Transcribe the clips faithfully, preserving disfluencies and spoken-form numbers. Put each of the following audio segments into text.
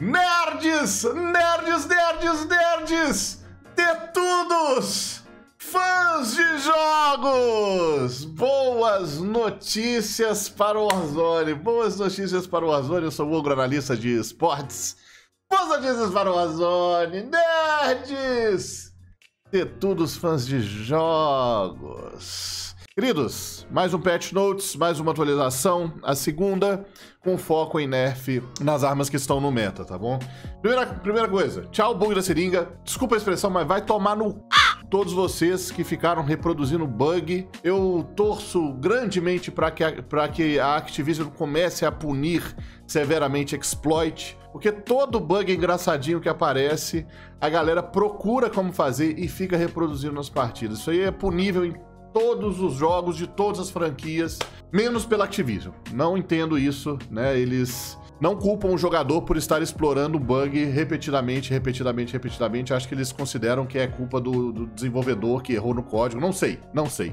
Nerds, nerds, nerds, nerds, tetudos, fãs de jogos, boas notícias para o Warzone, boas notícias para o Warzone, eu sou o Ogro, analista de esportes, boas notícias para o Warzone, nerds, tetudos, fãs de jogos. Queridos, mais um patch notes, mais uma atualização, a segunda, com foco em nerf nas armas que estão no meta, tá bom? Primeira, primeira coisa, tchau bug da seringa, desculpa a expressão, mas vai tomar no... Todos vocês que ficaram reproduzindo bug, eu torço grandemente para que, que a Activision comece a punir severamente exploit, porque todo bug engraçadinho que aparece, a galera procura como fazer e fica reproduzindo nas partidas. Isso aí é punível em todos os jogos de todas as franquias, menos pela Activision. Não entendo isso, né? Eles não culpam o jogador por estar explorando o bug repetidamente, repetidamente, repetidamente. Acho que eles consideram que é culpa do, do desenvolvedor que errou no código. Não sei, não sei.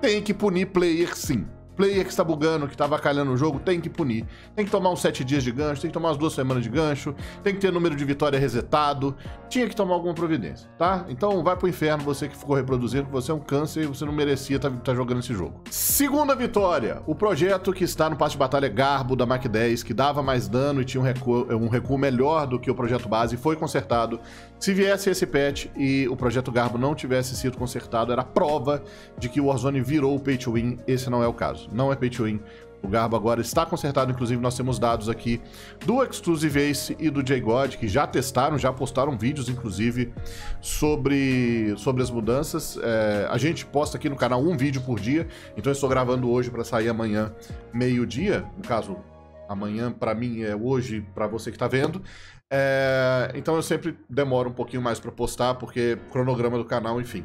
Tem que punir player, sim. Player que está bugando, que está avacalhando o jogo, tem que punir. Tem que tomar uns sete dias de gancho, tem que tomar umas duas semanas de gancho, tem que ter número de vitória resetado, tinha que tomar alguma providência, tá? Então vai pro inferno você que ficou reproduzindo, você é um câncer e você não merecia estar tá, tá jogando esse jogo. Segunda vitória, o projeto que está no passe de batalha Garbo da MAC dez, que dava mais dano e tinha um recuo, um recuo melhor do que o projeto base, foi consertado. Se viesse esse patch e o projeto Garbo não tivesse sido consertado, era prova de que o Warzone virou o pay to win, esse não é o caso. Não é pay to win. O Garbo agora está consertado, inclusive nós temos dados aqui do Exclusive Ace e do J-God, que já testaram, já postaram vídeos, inclusive, sobre, sobre as mudanças. É, a gente posta aqui no canal um vídeo por dia, então eu estou gravando hoje para sair amanhã, meio-dia, no caso, amanhã para mim é hoje, para você que está vendo. É, então eu sempre demoro um pouquinho mais para postar, porque cronograma do canal, enfim.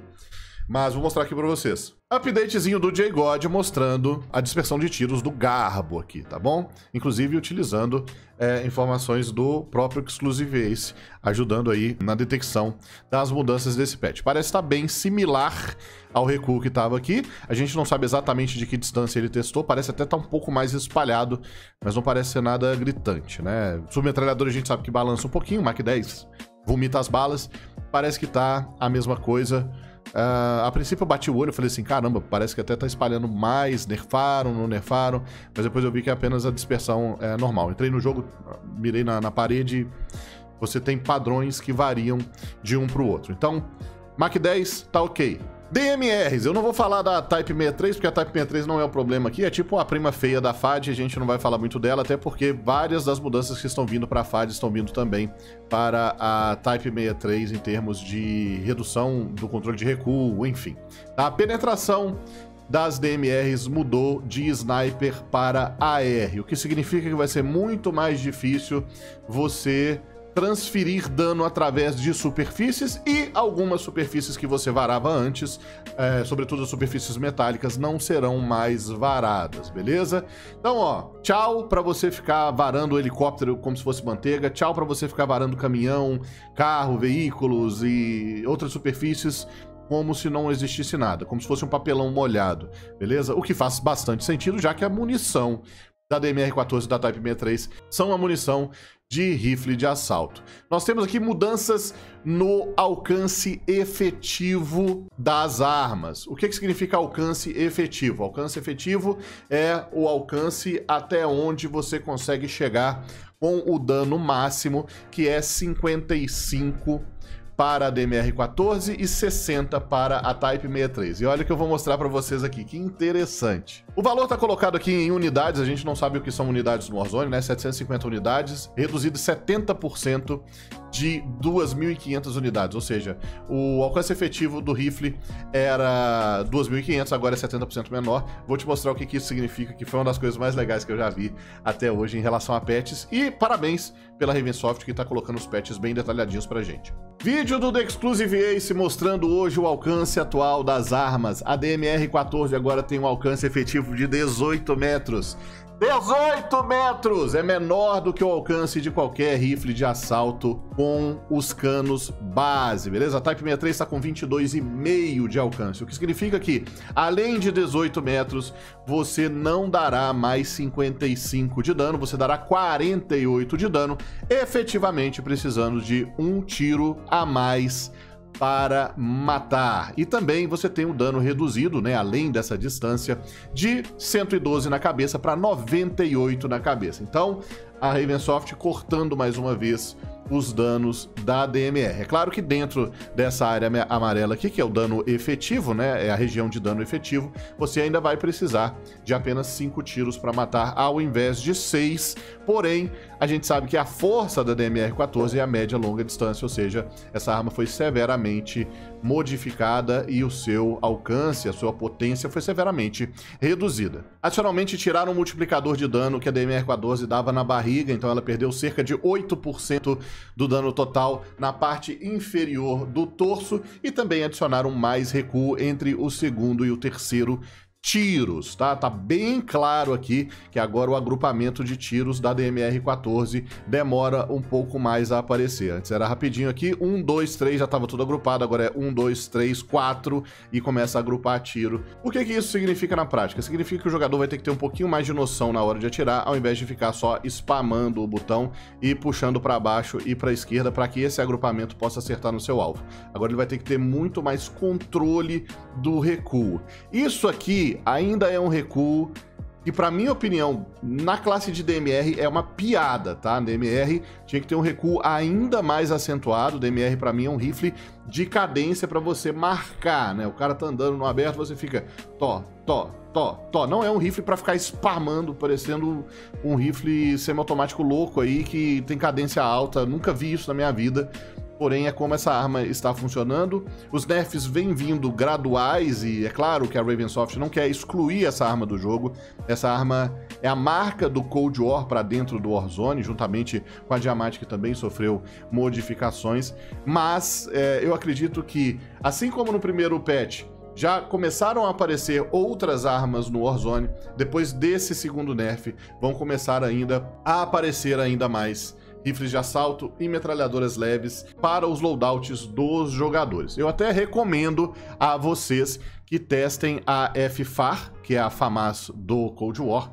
Mas vou mostrar aqui pra vocês. Updatezinho do J-God mostrando a dispersão de tiros do Garbo aqui, tá bom? Inclusive utilizando é, informações do próprio Exclusive Ace, ajudando aí na detecção das mudanças desse patch. Parece estar bem similar ao recuo que estava aqui. A gente não sabe exatamente de que distância ele testou, parece até estar um pouco mais espalhado, mas não parece ser nada gritante, né? Submetralhador a gente sabe que balança um pouquinho, MAC dez vomita as balas, parece que tá a mesma coisa. Uh, a princípio eu bati o olho e falei assim, caramba, parece que até tá espalhando mais, nerfaram, não nerfaram, mas depois eu vi que é apenas a dispersão é normal. Entrei no jogo, mirei na, na parede, você tem padrões que variam de um pro outro. Então, MAC dez tá ok. D M Rs, eu não vou falar da Type sessenta e três, porque a Type sessenta e três não é o problema aqui, é tipo a prima feia da F A D, a gente não vai falar muito dela, até porque várias das mudanças que estão vindo para a F A D estão vindo também para a Type sessenta e três em termos de redução do controle de recuo, enfim. A penetração das D M Rs mudou de sniper para A R, o que significa que vai ser muito mais difícil você transferir dano através de superfícies e algumas superfícies que você varava antes, é, sobretudo as superfícies metálicas, não serão mais varadas, beleza? Então, ó, tchau pra você ficar varando o helicóptero como se fosse manteiga, tchau pra você ficar varando caminhão, carro, veículos e outras superfícies como se não existisse nada, como se fosse um papelão molhado, beleza? O que faz bastante sentido, já que a munição da D M R quatorze e da Type sessenta e três são uma munição de rifle de assalto. Nós temos aqui mudanças no alcance efetivo das armas. O que que significa alcance efetivo? Alcance efetivo é o alcance até onde você consegue chegar com o dano máximo, que é cinquenta e cinco para a D M R quatorze e sessenta para a Type sessenta e três. E olha o que eu vou mostrar para vocês aqui, que interessante. O valor tá colocado aqui em unidades, a gente não sabe o que são unidades no Warzone, né? setecentas e cinquenta unidades, reduzido setenta por cento de duas mil e quinhentas unidades, ou seja, o alcance efetivo do rifle era duas mil e quinhentas, agora é setenta por cento menor. Vou te mostrar o que, que isso significa, que foi uma das coisas mais legais que eu já vi até hoje em relação a patches. E parabéns pela Ravensoft, que tá colocando os patches bem detalhadinhos pra gente. Vídeo do The Exclusive Ace mostrando hoje o alcance atual das armas. A D M R quatorze agora tem um alcance efetivo de dezoito metros. dezoito metros! É menor do que o alcance de qualquer rifle de assalto com os canos base, beleza? A Type sessenta e três está com vinte e dois vírgula cinco de alcance, o que significa que, além de dezoito metros, você não dará mais cinquenta e cinco de dano, você dará quarenta e oito de dano, efetivamente precisando de um tiro a mais para matar. E também você tem um dano reduzido, né, além dessa distância, de cento e doze na cabeça para noventa e oito na cabeça. Então, a Ravensoft cortando mais uma vez os danos da D M R. É claro que dentro dessa área amarela aqui, que é o dano efetivo, né, é a região de dano efetivo, você ainda vai precisar de apenas cinco tiros para matar ao invés de seis, porém, a gente sabe que a força da D M R quatorze é a média longa distância, ou seja, essa arma foi severamente modificada e o seu alcance, a sua potência foi severamente reduzida. Adicionalmente, tiraram o multiplicador de dano que a D M R quatorze dava na barriga, então ela perdeu cerca de oito por cento do dano total na parte inferior do torso e também adicionaram mais recuo entre o segundo e o terceiro tiros, tá? Tá bem claro aqui que agora o agrupamento de tiros da D M R quatorze demora um pouco mais a aparecer. Antes era rapidinho aqui, um, dois, três, já estava tudo agrupado, agora é um, dois, três, quatro e começa a agrupar tiro. O que que isso significa na prática? Significa que o jogador vai ter que ter um pouquinho mais de noção na hora de atirar, ao invés de ficar só spamando o botão e puxando para baixo e para a esquerda para que esse agrupamento possa acertar no seu alvo. Agora ele vai ter que ter muito mais controle do recuo. Isso aqui ainda é um recuo e, pra minha opinião, na classe de D M R é uma piada, tá? D M R tinha que ter um recuo ainda mais acentuado. D M R, pra mim, é um rifle de cadência pra você marcar, né? O cara tá andando no aberto, você fica tó, tó, tó, tó. Não é um rifle pra ficar spamando, parecendo um rifle semiautomático louco aí, que tem cadência alta. Nunca vi isso na minha vida. Porém, é como essa arma está funcionando. Os nerfs vêm vindo graduais e é claro que a Ravensoft não quer excluir essa arma do jogo. Essa arma é a marca do Cold War para dentro do Warzone, juntamente com a Diamante, que também sofreu modificações. Mas é, eu acredito que, assim como no primeiro patch, já começaram a aparecer outras armas no Warzone, depois desse segundo nerf, vão começar ainda a aparecer ainda mais rifles de assalto e metralhadoras leves para os loadouts dos jogadores. Eu até recomendo a vocês que testem a F F A R, que é a FAMAS do Cold War,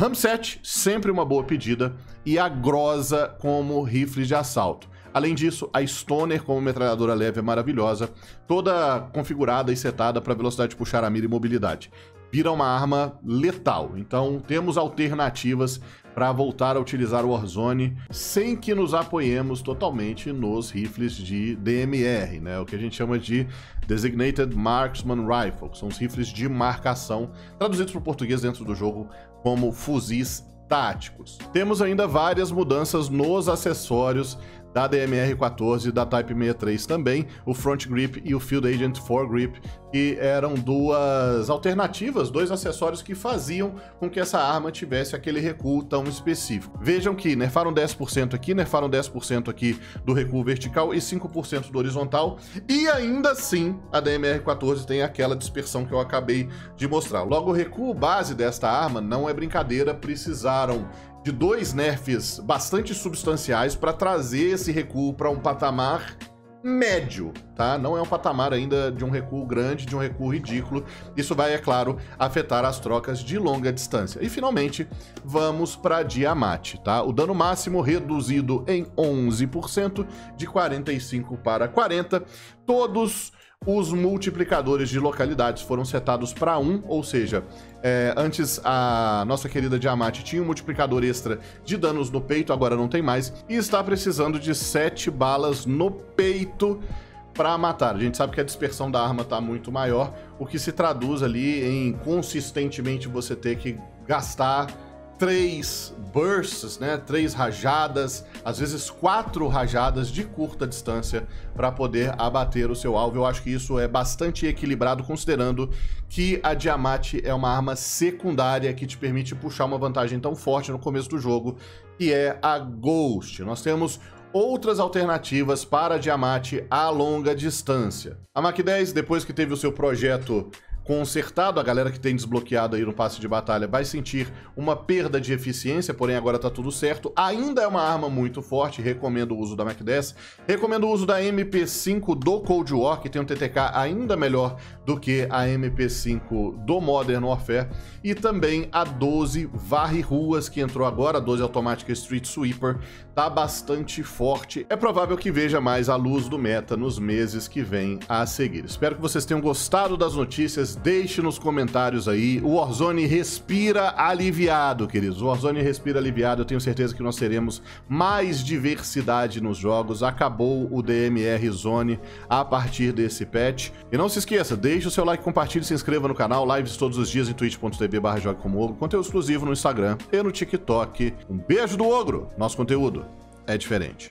Ramset, sempre uma boa pedida, e a Groza como rifle de assalto. Além disso, a Stoner como metralhadora leve é maravilhosa, toda configurada e setada para velocidade de puxar a mira e mobilidade. Vira uma arma letal, então temos alternativas para voltar a utilizar o Warzone sem que nos apoiemos totalmente nos rifles de D M R, né? O que a gente chama de Designated Marksman Rifle, que são os rifles de marcação, traduzidos para o português dentro do jogo como fuzis táticos. Temos ainda várias mudanças nos acessórios da D M R quatorze, da Type sessenta e três também, o Front Grip e o Field Agent Foregrip, que eram duas alternativas, dois acessórios que faziam com que essa arma tivesse aquele recuo tão específico. Vejam que nerfaram dez por cento aqui, nerfaram dez por cento aqui do recuo vertical e cinco por cento do horizontal, e ainda assim a D M R quatorze tem aquela dispersão que eu acabei de mostrar. Logo, o recuo base desta arma não é brincadeira, precisaram de dois nerfs bastante substanciais para trazer esse recuo para um patamar médio, tá? Não é um patamar ainda de um recuo grande, de um recuo ridículo. Isso vai, é claro, afetar as trocas de longa distância. E, finalmente, vamos para Diamante, tá? O dano máximo reduzido em onze por cento, de quarenta e cinco para quarenta. Todos os multiplicadores de localidades foram setados para um, ou seja, é, antes a nossa querida Diamante tinha um multiplicador extra de danos no peito, agora não tem mais, e está precisando de sete balas no peito para matar. A gente sabe que a dispersão da arma está muito maior, o que se traduz ali em consistentemente você ter que gastar três bursts, né? Três rajadas, às vezes quatro rajadas de curta distância para poder abater o seu alvo. Eu acho que isso é bastante equilibrado, considerando que a Diamante é uma arma secundária que te permite puxar uma vantagem tão forte no começo do jogo, que é a Ghost. Nós temos outras alternativas para a Diamante a longa distância. A MAC dez, depois que teve o seu projeto consertado. A galera que tem desbloqueado aí no passe de batalha vai sentir uma perda de eficiência, porém agora tá tudo certo. Ainda é uma arma muito forte, recomendo o uso da mac dez, recomendo o uso da M P cinco do Cold War, que tem um T T K ainda melhor do que a M P cinco do Modern Warfare, e também a doze varre ruas, que entrou agora, a doze automática Street Sweeper, tá bastante forte. É provável que veja mais a luz do meta nos meses que vem a seguir. Espero que vocês tenham gostado das notícias. Deixe nos comentários aí. O Warzone respira aliviado, queridos. O Warzone respira aliviado. Eu tenho certeza que nós teremos mais diversidade nos jogos. Acabou o D M R Zone a partir desse patch. E não se esqueça, deixe o seu like, compartilhe, se inscreva no canal. Lives todos os dias em twitch ponto tv barra jogue como ogro. Conteúdo exclusivo no Instagram e no TikTok. Um beijo do ogro. Nosso conteúdo é diferente.